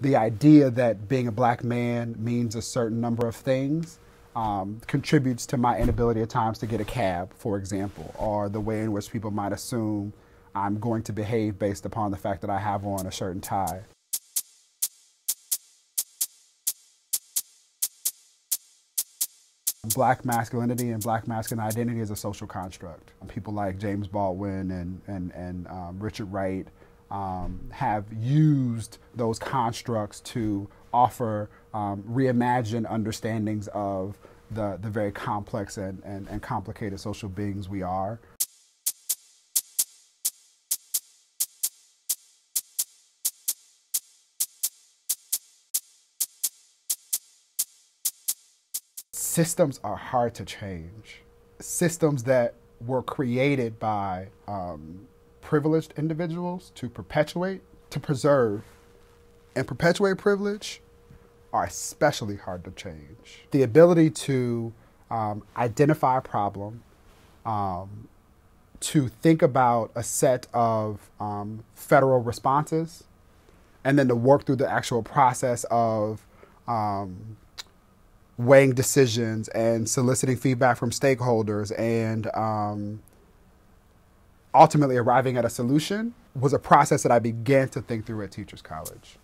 the idea that being a black man means a certain number of things contributes to my inability at times to get a cab, for example, or the way in which people might assume I'm going to behave based upon the fact that I have on a shirt and tie. Black masculinity and black masculine identity is a social construct. People like James Baldwin and Richard Wright have used those constructs to offer reimagined understandings of the very complex and complicated social beings we are. Systems are hard to change. Systems that were created by privileged individuals to perpetuate, to preserve, and perpetuate privilege are especially hard to change. The ability to identify a problem, to think about a set of federal responses, and then to work through the actual process of weighing decisions and soliciting feedback from stakeholders and ultimately arriving at a solution was a process that I began to think through at Teachers College.